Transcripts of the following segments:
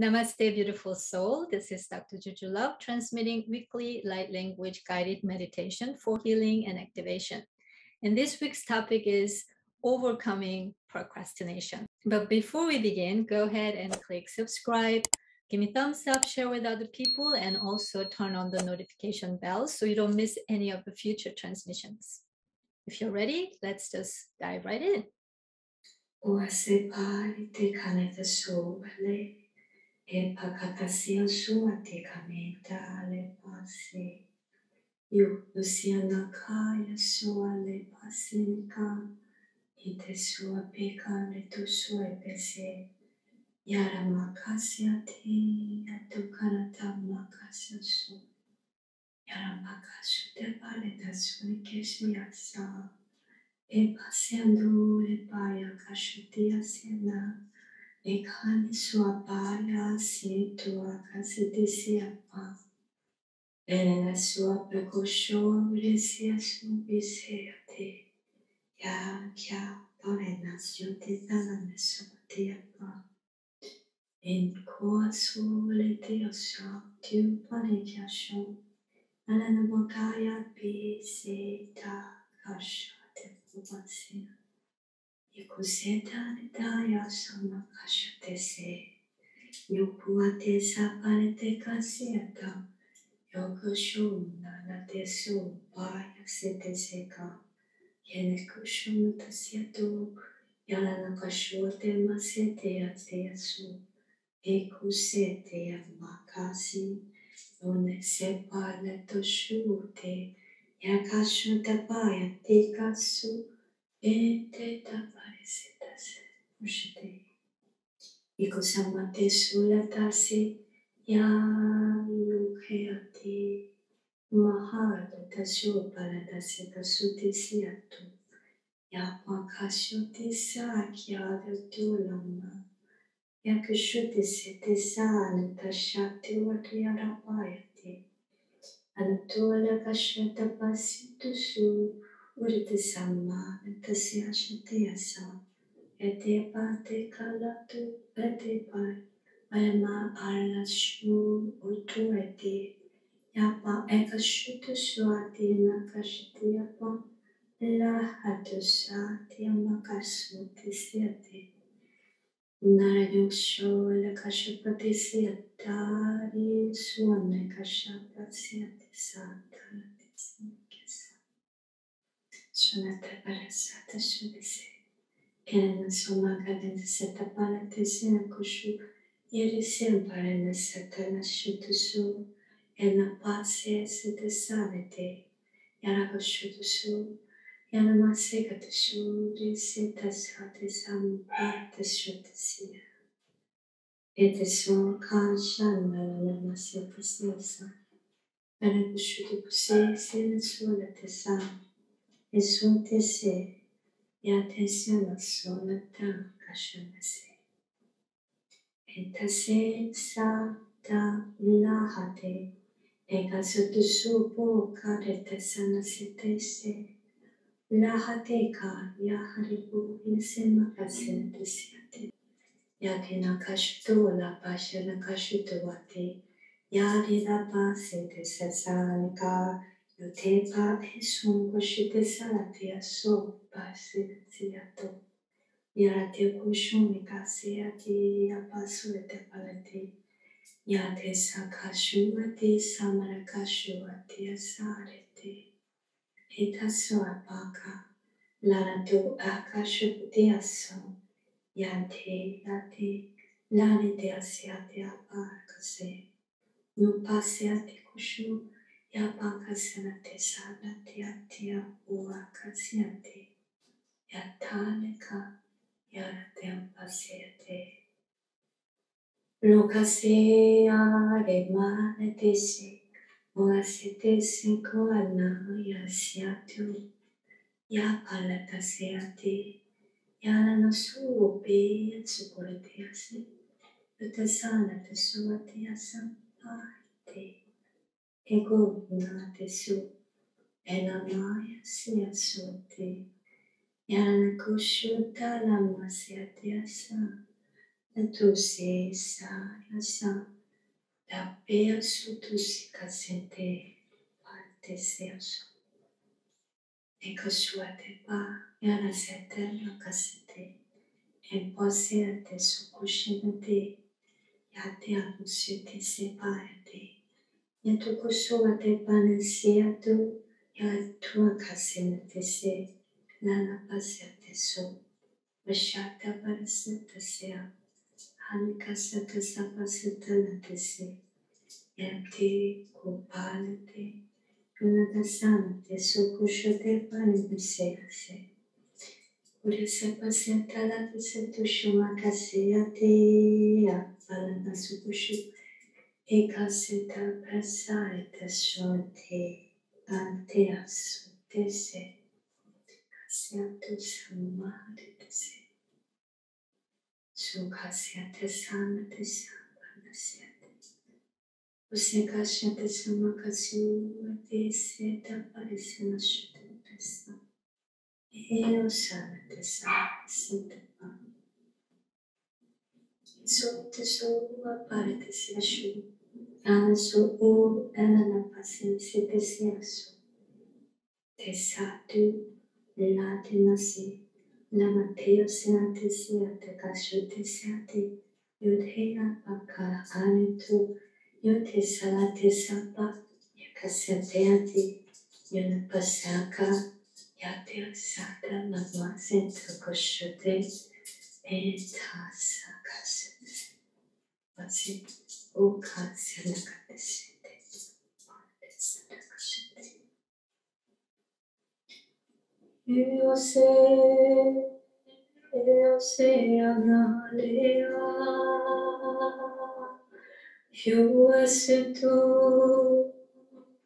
Namaste, beautiful soul. This is Dr. Juju Love, transmitting weekly light language guided meditation for healing and activation. And this week's topic is overcoming procrastination. But before we begin, go ahead and click subscribe, give me a thumbs up, share with other people, and also turn on the notification bell so you don't miss any of the future transmissions. If you're ready, let's just dive right in. E pakatasia sua te kameta ale pase. Yo lusia nakaya sua le pasinka. Ite sua peka le tu sua pese. Yara makasia te atukarata makasia su. Yara makasu te paleta sui keshi asa. E paseandu le paya kashuti asena. Ekhane swapaya se tua kaseteseapa. Elena swapekoshom lesia sumbiseate. Ya kya parenasio te tanane subateapa. En koa suolete osha tu panekyashom. Alana wakaya pi se ta kasha te kubasea. Ikuseta daya sama kashute se, yokuate saparete kaseta, yokushum nana te so baya sete seka, yenekushum tasietu, yalana kashote masete ate asu, ikusete amakasi, one sepale toshute, yakashute baya te kasu. Ete tapare se tase mushite. Iko samate sula tase ya nukheati. Mahara tasho para tase tasute siatu. Ya pakasho te sa kia vetu lama. Ya kushute se te sa natashate watu ya rapayate. Anatola kashata pasitu su. Urite sama, te si ashte asa, ete pate kalatu, ete pai, maema arashu utu ete, yapa ekashutu suati nakashti yapa, lahatu saati amakasu te siate, narayusho lakashupati siatari suane kashapa siate saatara te siate. Shonata parasata shudese. Elena somagavenda seta palatesina kushu. Yerisem parena satana shutusu. Ena pase sete savete. Yaraka shutusu. Yana maseka tushu. Riseta sate samupate shutusia. Ete so kanshan malala maseka sasa. Yaraka shutukuse sena sulate sam. Esunte se, ya tensiona sola ta kashana se. Entase sa ta lahate, ekasutu supo kareta sana sete se. Lahate ka ya haribu insema kasena desiate. Ya kena kashuto la pasha na kashuto wate. Ya rida pa sete sasane ka. Yo te pa esum koshite salate aso pase siato. Yarate kushumi kase ati apasu ete palate. Yate sakashu ati samarakashu ati asarete. Etaso apaka. Larato akashu te aso. Yate ate. Larete asiate apakase. No pase ati kushu. Ya pakasana te sana te atia ua kasiate. Ya taneka yara te ampasiate. Lokase are mane te se. Moase te se koana ya siatu. Ya palata se ate. Yara no suo pe ya tsukore te ase. Yute sana te sua te asampate. Ego nate su, enamaya siya su te, yana kushu talama siya te asa, Entusiasma da penso tu si casente parte senso e cosuate pa yana seterno casente e posiate su cuscinante yate amusite se parte e tu cosuate pa nensiato e tua casente se nana pasiate su vashata parasita sea Anikasata sapasata natese, yate kupalate, unadasanate sukushate panibisease. Uresapasata natese tushumakase yate apalana sukushu, ekaseta prasaeta shonte, ante asutese, kaseatu samarite. Sukhasya samate sampanasya. Você kasya samakasya seta parisana shuddha. Eu sanate samate pam. Sote sova parate sashu. Anaso u anana paciência desyasu. Tesatu latinasi. Namateo senate siate kasute siate yudhena pakara anetu yute salate sapa yakasiateati yunapasaka yate sata namasentu koshute etasakasete wasi ukasianakatesete pandesakasete. Eu sei analear, eu aceito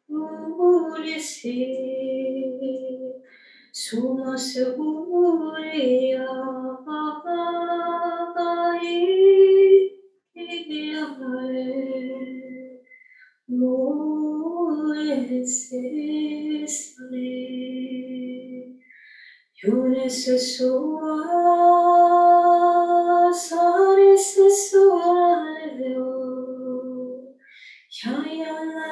florescer, suma seguria e amare, morecer saber. Eu necessito, já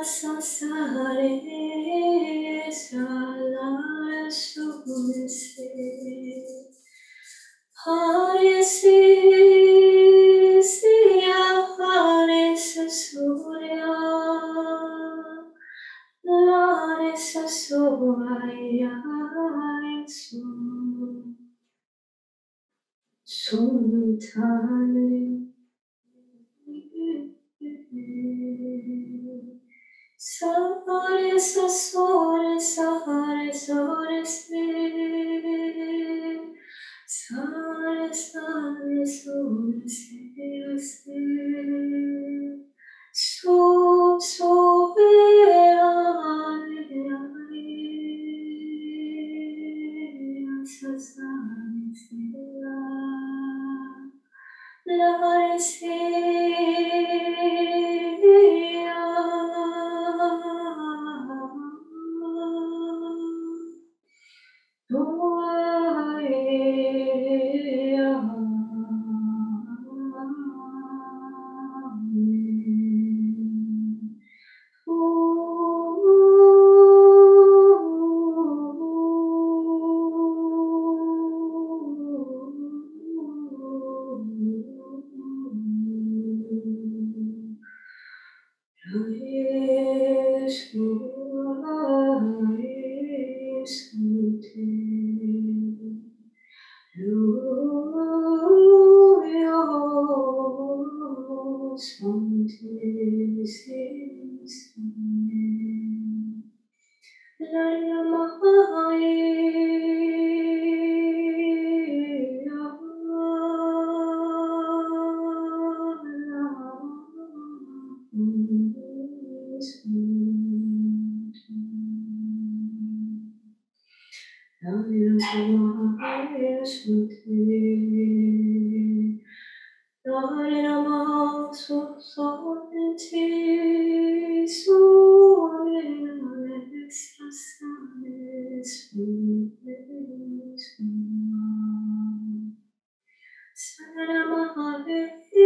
sassarei, salar submissão, Suntane Sarama Hare